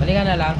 Balikan na lang.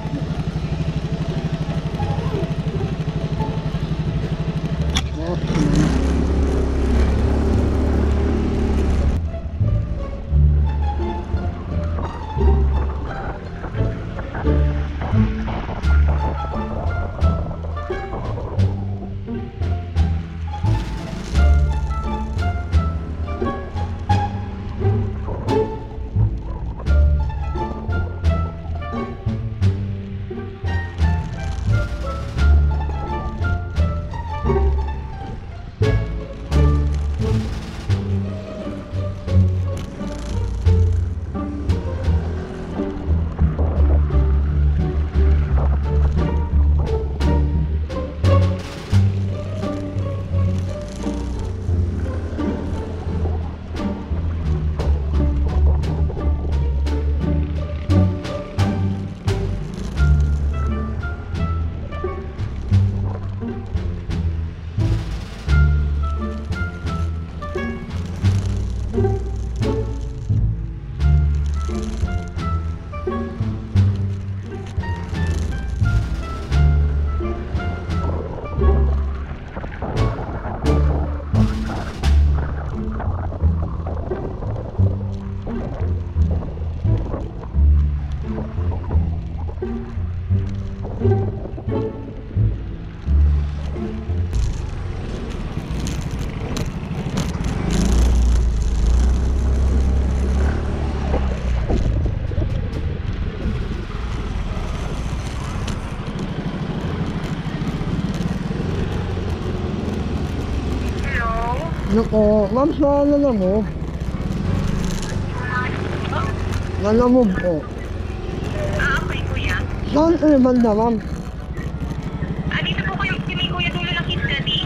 Nako, ma'am, saan na lang mo? Nalamog ko. Okay, kuya. Saan kayo banda, ma'am? Dito po kayo, kini kuya dulo ng kids daddy.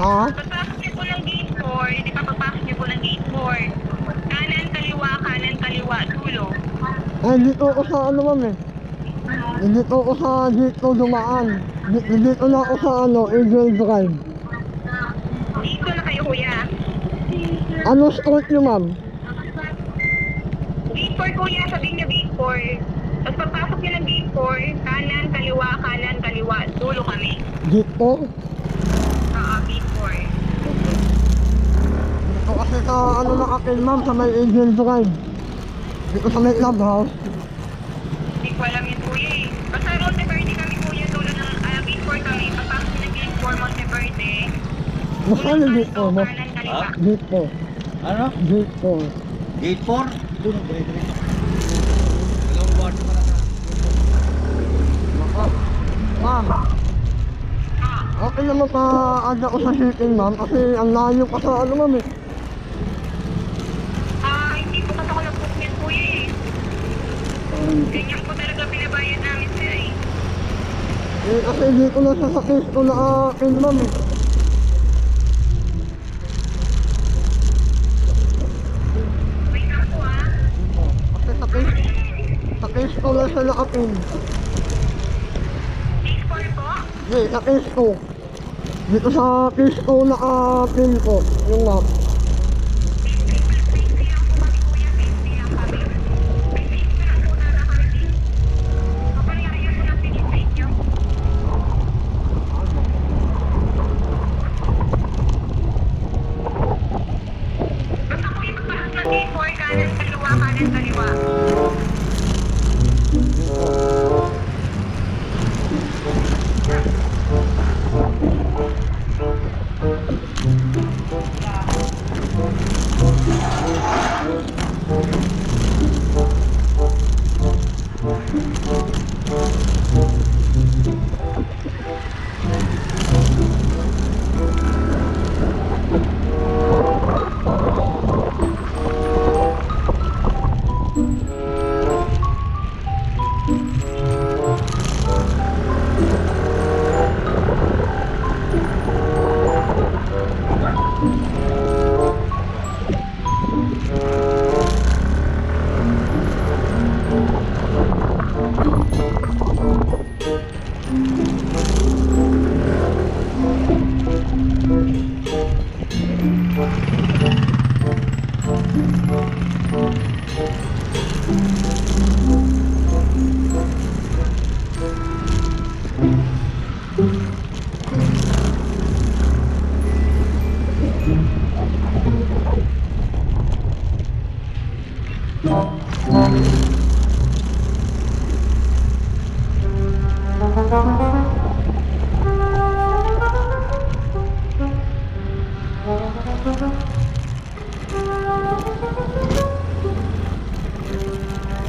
Ha? Papasok niyo po ng gate 4, hindi pa papasok niyo po ng gate 4. Kanan, kaliwa, dulo. Ay, dito ko sa ano, ma'am eh. Dito ko sa dito dumaan. Dito na ako sa ano, Eagle Drive. Dito na kayo, kuya. Ano street nyo, ma'am? Gate 4, kuya. Sabihin nyo gate 4. Tapos papasok nyo ng gate 4. Kanan, kaliwa. Dulo kami. Gate 4? Oo, gate 4. Ito kasi sa ano nakakin, ma'am, sa may Angel Drive. Dito sa may clubhouse. Hindi ko alam yun, kuya eh. Basta Monte Verde kami, kuya. Dulo ng gate 4 kami. Papasok nyo ng gate 4, Monte Verde. Basta na gate 4 mo? Ha? Gate 4. Ano? Gate 4. Gate 4? Ito na, gate 4. Dalawang bato ka na sa gate 4. Ma'am. Okay na maka-ada ko sa shooting, ma'am. Kasi ang layo ka sa ano, ma'am eh. Hindi po kasi ako nag-book niyan, kuya eh. Ganyan po talaga pinabayan namin sila eh. Eh kasi hindi ko na sasakit ko na akin, ma'am eh. Sa case ko lang siya nakapin. Case ko rin po? Hindi, sa case ko. Dito sa case ko nakapin ko. Yung map. Case ko lang po kami kuya. Parking for kanan kaliwa, kanan kaliwa.